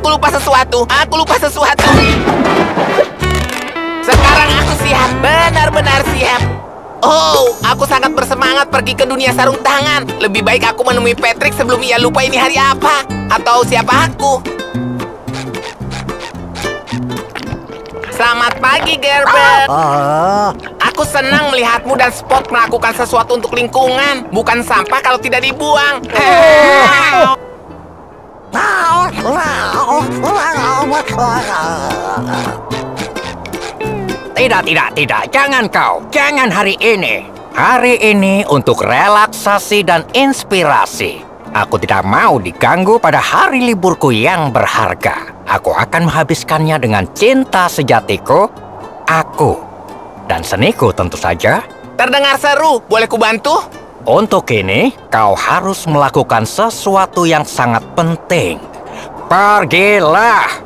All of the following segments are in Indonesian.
Aku lupa sesuatu. Sekarang aku siap, benar-benar siap. Oh, aku sangat bersemangat pergi ke dunia sarung tangan. Lebih baik aku menemui Patrick sebelum ia lupa ini hari apa atau siapa aku. Selamat pagi, Gilbert. Aku senang melihatmu dan Spot melakukan sesuatu untuk lingkungan. Bukan sampah kalau tidak dibuang. Tidak. Jangan kau. Jangan hari ini. Hari ini untuk relaksasi dan inspirasi. Aku tidak mau diganggu pada hari liburku yang berharga. Aku akan menghabiskannya dengan cinta sejatiku, aku, dan seniku tentu saja. Terdengar seru, boleh kubantu? Untuk ini, kau harus melakukan sesuatu yang sangat penting. Pergilah!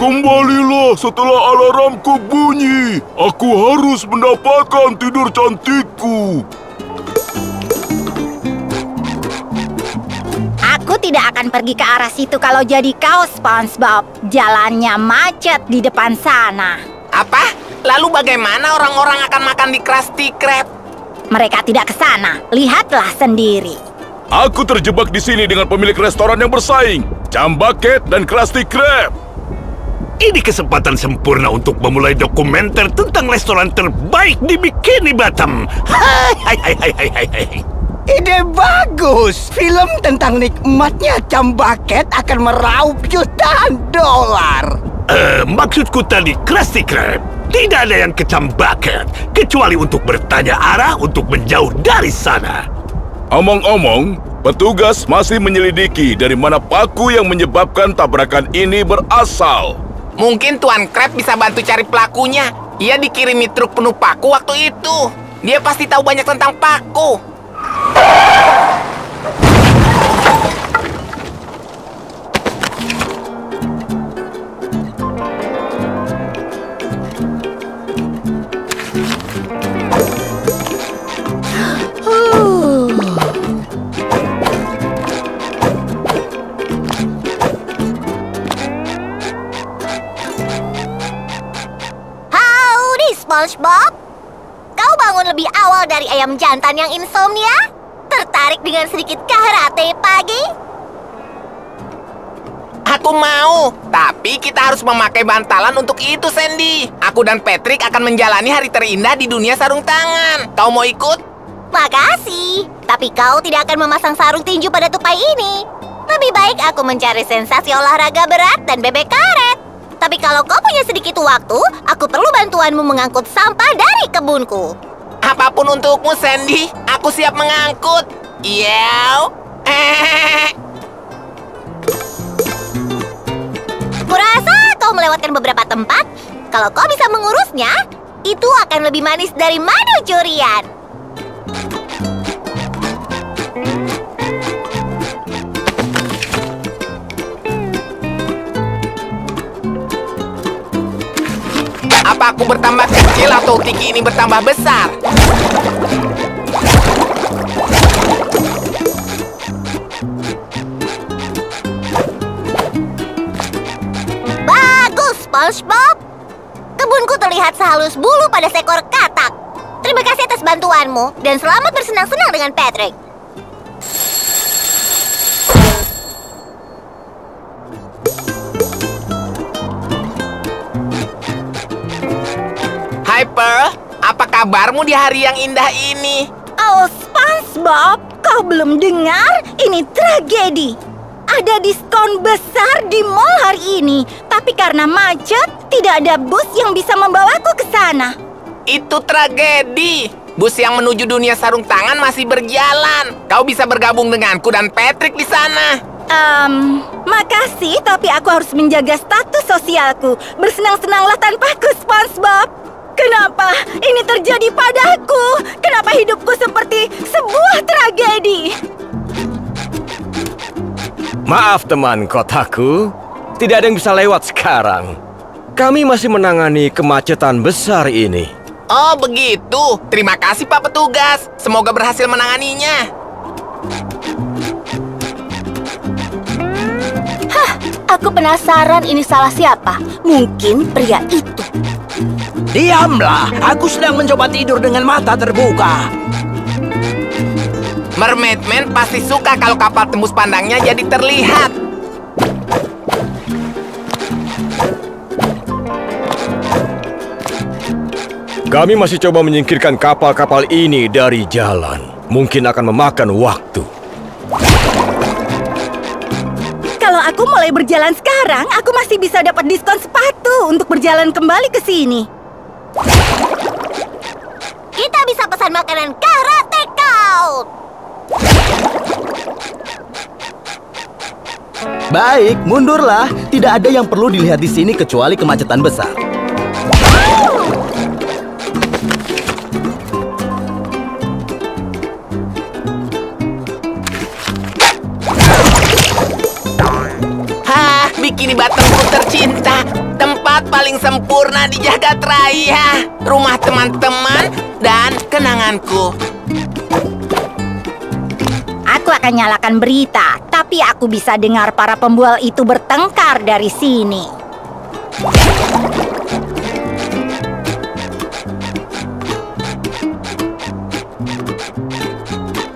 Kembalilah setelah alarmku bunyi. Aku harus mendapatkan tidur cantikku. Aku tidak akan pergi ke arah situ kalau jadi kau, SpongeBob. Jalannya macet di depan sana. Apa? Lalu bagaimana orang-orang akan makan di Krusty Krab? Mereka tidak ke sana. Lihatlah sendiri. Aku terjebak di sini dengan pemilik restoran yang bersaing, Chum Bucket dan Krusty Krab. Ini kesempatan sempurna untuk memulai dokumenter tentang restoran terbaik di Bikini Bottom. Hai. Ide bagus! Film tentang nikmatnya Chum Bucket akan meraup jutaan $. Maksudku tadi Krusty Krab. Tidak ada yang ke Chum Bucket, kecuali untuk bertanya arah untuk menjauh dari sana. Omong-omong, petugas masih menyelidiki dari mana paku yang menyebabkan tabrakan ini berasal. Mungkin Tuan Krab bisa bantu cari pelakunya. Ia dikirimi truk penuh paku waktu itu. Dia pasti tahu banyak tentang paku. Howdy, SpongeBob. Kau bangun lebih awal dari ayam jantan yang insomnia? Tertarik dengan sedikit karate pagi? Aku mau, tapi kita harus memakai bantalan untuk itu, Sandy. Aku dan Patrick akan menjalani hari terindah di dunia sarung tangan. Kau mau ikut? Makasih, tapi kau tidak akan memasang sarung tinju pada tupai ini. Lebih baik aku mencari sensasi olahraga berat dan bebek karet. Tapi kalau kau punya sedikit waktu, aku perlu bantuanmu mengangkut sampah dari kebunku. Apapun untukmu, Sandy. Aku siap mengangkut. Yow. Kurasa kau melewatkan beberapa tempat. Kalau kau bisa mengurusnya, itu akan lebih manis dari madu curian. Apa aku bertambah kecil atau tiki ini bertambah besar? Bagus, SpongeBob. Kebunku terlihat sehalus bulu pada seekor katak. Terima kasih atas bantuanmu dan selamat bersenang-senang dengan Patrick. Pearl, apa kabarmu di hari yang indah ini? Oh, SpongeBob, kau belum dengar? Ini tragedi. Ada diskon besar di mall hari ini, tapi karena macet, tidak ada bus yang bisa membawaku ke sana. Itu tragedi. Bus yang menuju dunia sarung tangan masih berjalan. Kau bisa bergabung denganku dan Patrick di sana. Makasih, tapi aku harus menjaga status sosialku. Bersenang-senanglah tanpaku, SpongeBob. Kenapa ini terjadi padaku? Kenapa hidupku seperti sebuah tragedi? Maaf teman kotaku, tidak ada yang bisa lewat sekarang. Kami masih menangani kemacetan besar ini. Oh begitu, terima kasih Pak Petugas. Semoga berhasil menanganinya. Aku penasaran ini salah siapa. Mungkin pria itu. Diamlah, aku sedang mencoba tidur dengan mata terbuka. Mermaid Man pasti suka kalau kapal tembus pandangnya jadi terlihat. Kami masih coba menyingkirkan kapal-kapal ini dari jalan. Mungkin akan memakan waktu. Kalau aku mulai berjalan sekarang, aku masih bisa dapat diskon sepatu untuk berjalan kembali ke sini. Kita bisa pesan makanan karate kau. Baik, mundurlah. Tidak ada yang perlu dilihat di sini kecuali kemacetan besar. Bikini Bottomku tercinta, tempat paling sempurna di jagat raya, rumah teman-teman dan kenanganku. Aku akan nyalakan berita, tapi aku bisa dengar para pembual itu bertengkar dari sini.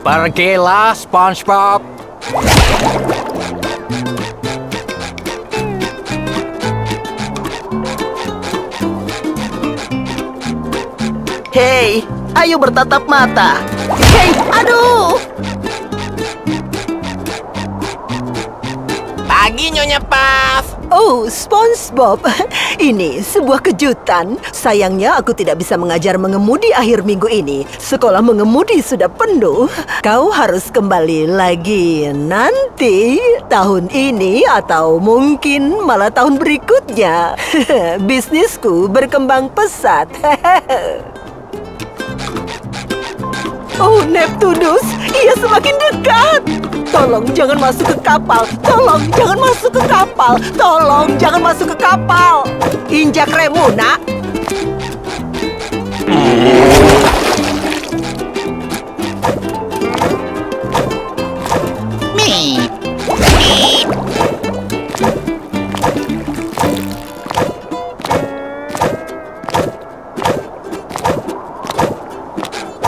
Pergilah, SpongeBob. Hei, ayo bertatap mata. Hei, aduh. Pagi, Nyonya Puff. Oh, SpongeBob. Ini sebuah kejutan. Sayangnya aku tidak bisa mengajar mengemudi akhir minggu ini. Sekolah mengemudi sudah penuh. Kau harus kembali lagi nanti, tahun ini atau mungkin malah tahun berikutnya. Bisnisku berkembang pesat. Oh, Neptunus, ia semakin dekat. Tolong jangan masuk ke kapal. Tolong jangan masuk ke kapal. Tolong jangan masuk ke kapal. Injak remmu, nak.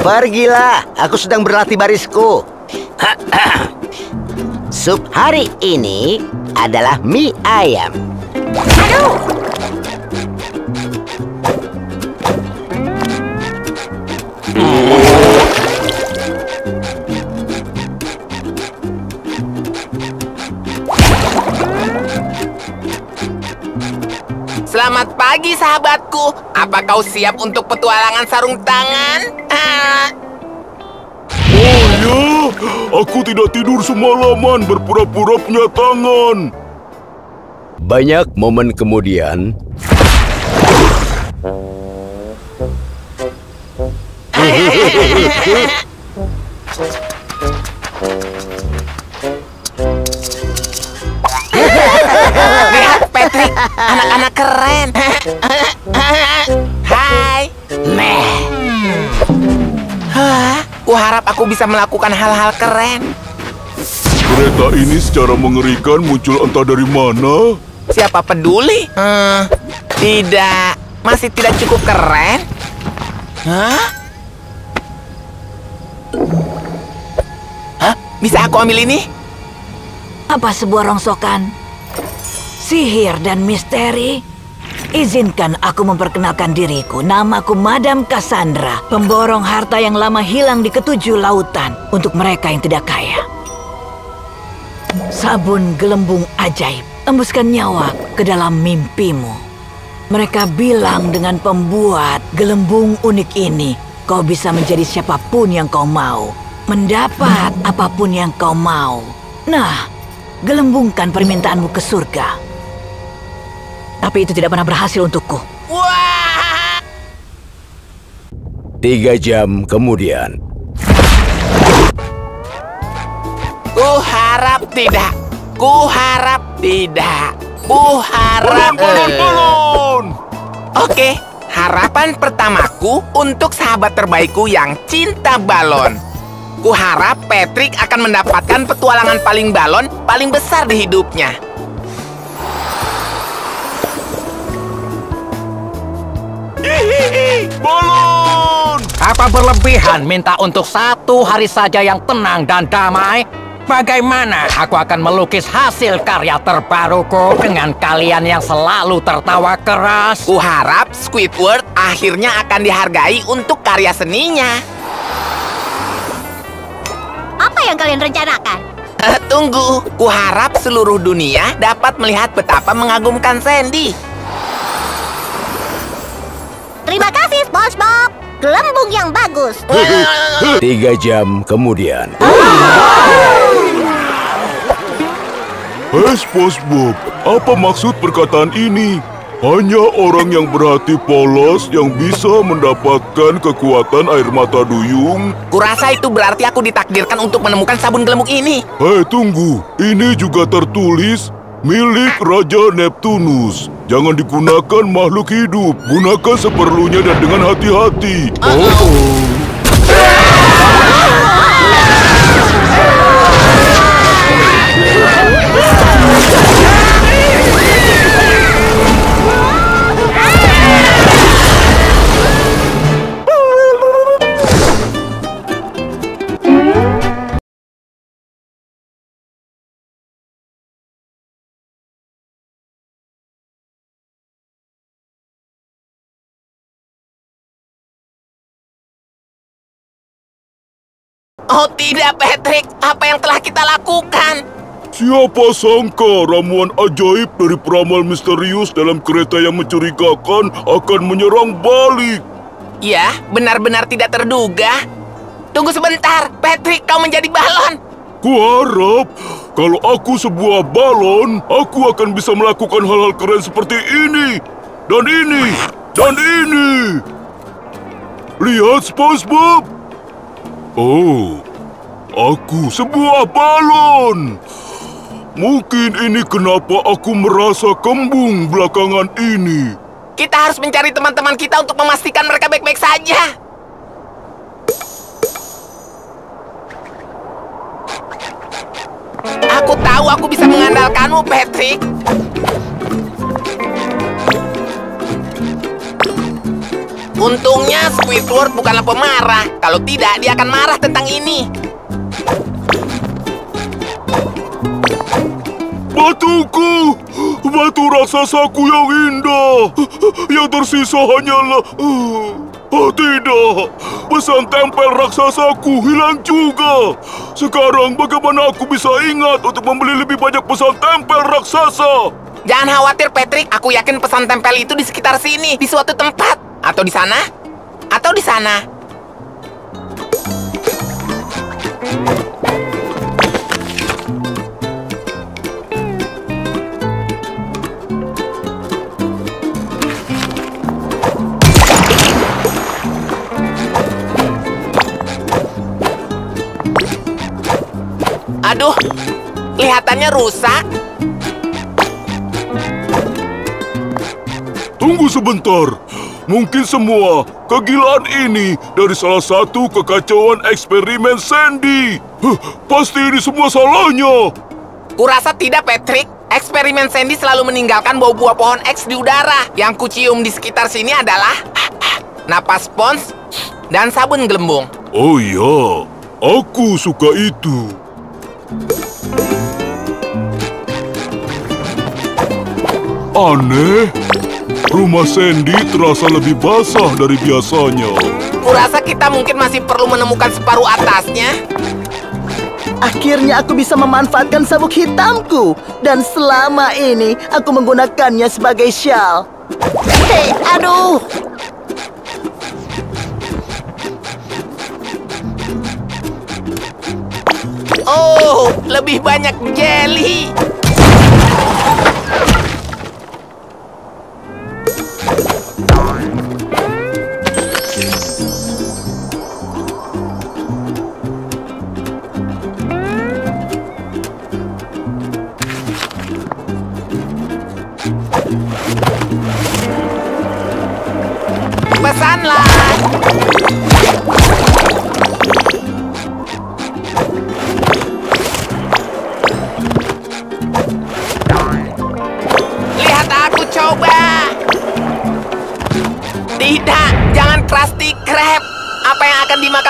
Pergilah, aku sedang berlatih barisku. Sup hari ini adalah mie ayam. Aduh! Selamat pagi, sahabatku. Apa kau siap untuk petualangan sarung tangan? Oh ya, aku tidak tidur semalaman berpura-pura punya tangan. Banyak momen kemudian. Lihat Patrick, anak-anak keren. Hai. Aku harap aku bisa melakukan hal-hal keren. Kereta ini secara mengerikan muncul entah dari mana. Siapa peduli? Tidak, masih tidak cukup keren. Hah? Bisa aku ambil ini? Apa sebuah rongsokan? Sihir dan misteri? Izinkan aku memperkenalkan diriku. Namaku Madam Cassandra, pemborong harta yang lama hilang di ketujuh lautan untuk mereka yang tidak kaya. Sabun gelembung ajaib embuskan nyawa ke dalam mimpimu. Mereka bilang dengan pembuat gelembung unik ini, kau bisa menjadi siapapun yang kau mau, mendapat apapun yang kau mau. Nah, gelembungkan permintaanmu ke surga. Tapi itu tidak pernah berhasil untukku. Wah! 3 jam kemudian. Kuharap tidak. Kuharap tidak. Kuharap... Balon. Oke, harapan pertamaku untuk sahabat terbaikku yang cinta balon. Kuharap Patrick akan mendapatkan petualangan paling balon paling besar di hidupnya. Hihihi, balon! Apa berlebihan minta untuk satu hari saja yang tenang dan damai? Bagaimana aku akan melukis hasil karya terbaruku dengan kalian yang selalu tertawa keras? Kuharap Squidward akhirnya akan dihargai untuk karya seninya. Apa yang kalian rencanakan? Tunggu, kuharap seluruh dunia dapat melihat betapa mengagumkan Sandy. Terima kasih, SpongeBob. Gelembung yang bagus. 3 jam kemudian. Hei, SpongeBob, apa maksud perkataan ini? Hanya orang yang berhati polos yang bisa mendapatkan kekuatan air mata duyung. Kurasa itu berarti aku ditakdirkan untuk menemukan sabun gelembung ini. Hei, tunggu. Ini juga tertulis milik Raja Neptunus. Jangan digunakan makhluk hidup. Gunakan seperlunya dan dengan hati-hati. Oh tidak, Patrick. Apa yang telah kita lakukan? Siapa sangka ramuan ajaib dari peramal misterius dalam kereta yang mencurigakan akan menyerang balik. Ya, benar-benar tidak terduga. Tunggu sebentar, Patrick, kau menjadi balon. Kuharap kalau aku sebuah balon, aku akan bisa melakukan hal-hal keren seperti ini, dan ini, dan ini. Lihat, SpongeBob. Oh, aku sebuah balon. Mungkin ini kenapa aku merasa kembung belakangan ini. Kita harus mencari teman-teman kita untuk memastikan mereka baik-baik saja. Aku tahu aku bisa mengandalkanmu, Patrick. Untungnya Squidward bukanlah pemarah. Kalau tidak, dia akan marah tentang ini. Batuku! Batu raksasaku yang indah! Yang tersisa hanyalah... Oh tidak! Pesan tempel raksasaku hilang juga! Sekarang bagaimana aku bisa ingat untuk membeli lebih banyak pesan tempel raksasa? Jangan khawatir, Patrick. Aku yakin pesan tempel itu di sekitar sini, di suatu tempat. Atau di sana? Atau di sana? Aduh, kelihatannya rusak. Tunggu sebentar. Mungkin semua kegilaan ini dari salah satu kekacauan eksperimen Sandy. Pasti ini semua salahnya. Kurasa tidak, Patrick. Eksperimen Sandy selalu meninggalkan bau buah pohon X di udara. Yang kucium di sekitar sini adalah napas spons dan sabun gelembung. Oh iya, aku suka itu. Aneh. Rumah Sandy terasa lebih basah dari biasanya. Kurasa kita mungkin masih perlu menemukan separuh atasnya. Akhirnya aku bisa memanfaatkan sabuk hitamku. Dan selama ini aku menggunakannya sebagai shawl. Hei, aduh. Oh, lebih banyak jelly. Pesanlah.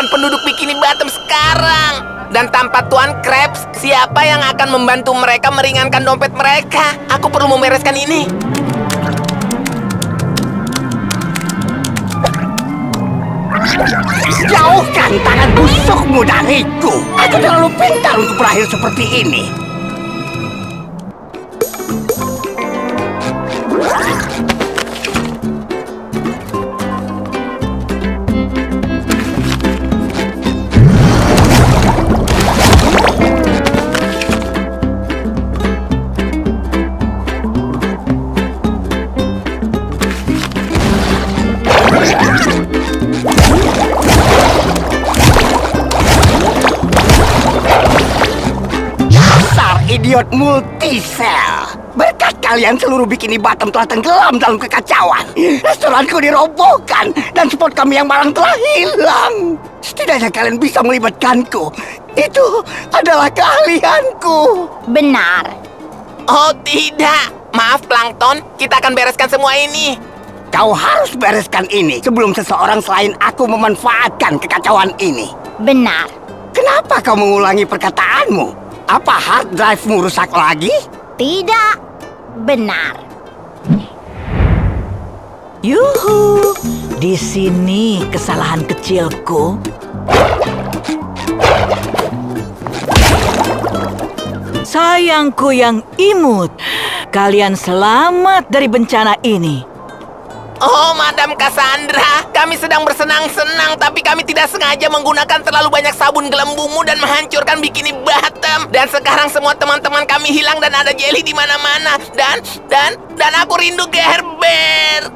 kebanyakan penduduk Bikini Bottom sekarang. Dan tanpa Tuan Krabs, siapa yang akan membantu mereka meringankan dompet mereka? Aku perlu membereskan ini. Jauhkan tangan busukmu dariku. Aku terlalu pintar untuk berakhir seperti ini. Idiot multisel. Berkat kalian seluruh Bikini Bottom telah tenggelam dalam kekacauan. Restoranku dirobohkan dan spot kami yang malang telah hilang. Setidaknya kalian bisa melibatkanku. Itu adalah keahlianku. Benar. Oh tidak. Maaf Plankton, kita akan bereskan semua ini. Kau harus bereskan ini sebelum seseorang selain aku memanfaatkan kekacauan ini. Benar. Kenapa kau mengulangi perkataanmu? Apa hard drive-mu rusak lagi? Tidak, benar. Yuhu, di sini kesalahan kecilku. Sayangku yang imut, kalian selamat dari bencana ini. Oh, Madam Cassandra, kami sedang bersenang-senang, tapi kami tidak sengaja menggunakan terlalu banyak sabun gelembungmu dan menghancurkan Bikini Bottom. Dan sekarang semua teman-teman kami hilang dan ada jeli di mana-mana. Dan aku rindu Gilbert.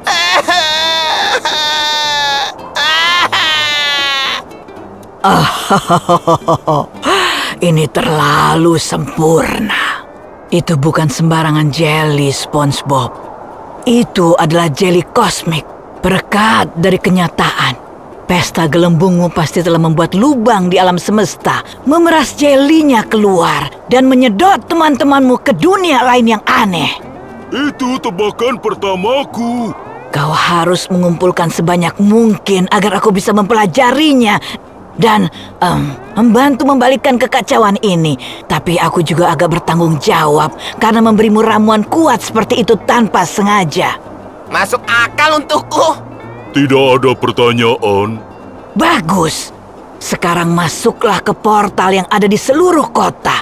Ini terlalu sempurna. Itu bukan sembarangan jeli, SpongeBob. Itu adalah jeli kosmik, berkat dari kenyataan. Pesta gelembungmu pasti telah membuat lubang di alam semesta, memeras jelinya keluar, dan menyedot teman-temanmu ke dunia lain yang aneh. Itu tebakan pertamaku. Kau harus mengumpulkan sebanyak mungkin agar aku bisa mempelajarinya dan membantu membalikkan kekacauan ini. Tapi aku juga agak bertanggung jawab karena memberimu ramuan kuat seperti itu tanpa sengaja. Masuk akal untukku. Tidak ada pertanyaan. Bagus. Sekarang masuklah ke portal yang ada di seluruh kota.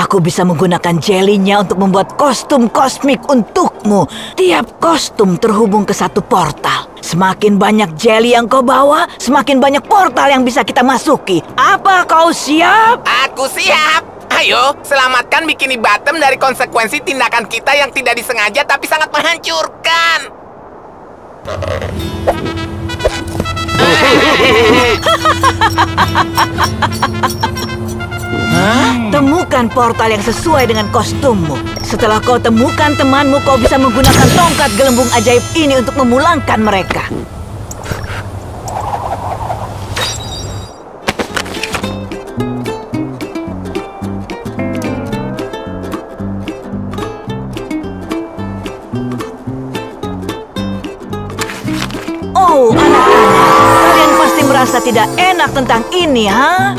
Aku bisa menggunakan jelinya untuk membuat kostum kosmik untukmu. Tiap kostum terhubung ke satu portal. Semakin banyak jeli yang kau bawa, semakin banyak portal yang bisa kita masuki. Apa kau siap? Aku siap. Ayo, selamatkan Bikini Bottom dari konsekuensi tindakan kita yang tidak disengaja tapi sangat menghancurkan. Temukan portal yang sesuai dengan kostummu. Setelah kau temukan temanmu, kau bisa menggunakan tongkat gelembung ajaib ini untuk memulangkan mereka. Oh, anak-anak, kalian pasti merasa tidak enak tentang ini, ha?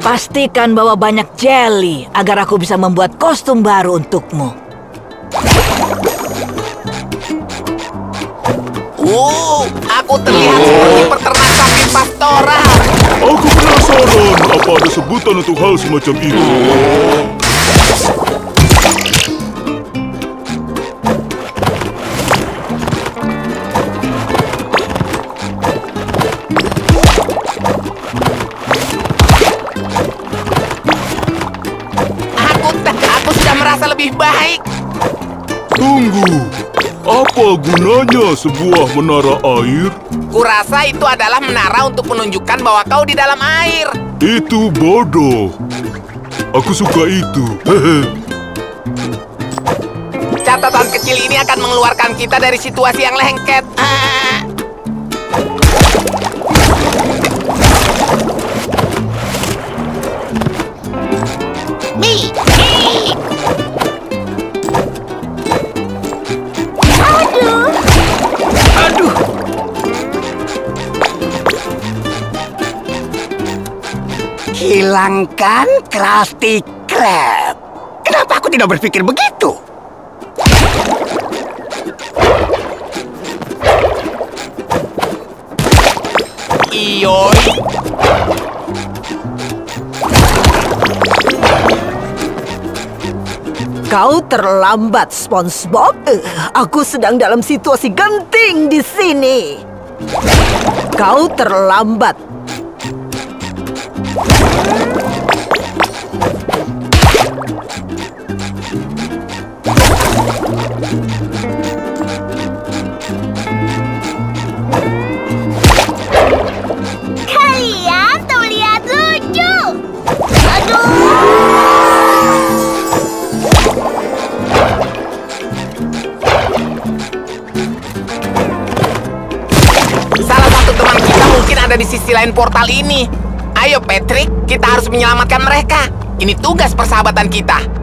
Pastikan bawa banyak jeli agar aku bisa membuat kostum baru untukmu. Aku terlihat seperti peternak sapi pastoral. Aku penasaran apa ada sebutan untuk hal semacam itu. Baik. Tunggu, apa gunanya sebuah menara air? Kurasa itu adalah menara untuk menunjukkan bahwa kau di dalam air. Itu bodoh. Aku suka itu. Catatan kecil ini akan mengeluarkan kita dari situasi yang lengket. Hilangkan Krusty Krab. Kenapa aku tidak berpikir begitu? Ioi. Kau terlambat, SpongeBob. Aku sedang dalam situasi genting di sini. Kau terlambat. Kalian tuh lihat lucu. Aduh. Ada di sisi lain portal ini. Ayo Patrick, kita harus menyelamatkan mereka. Ini tugas persahabatan kita.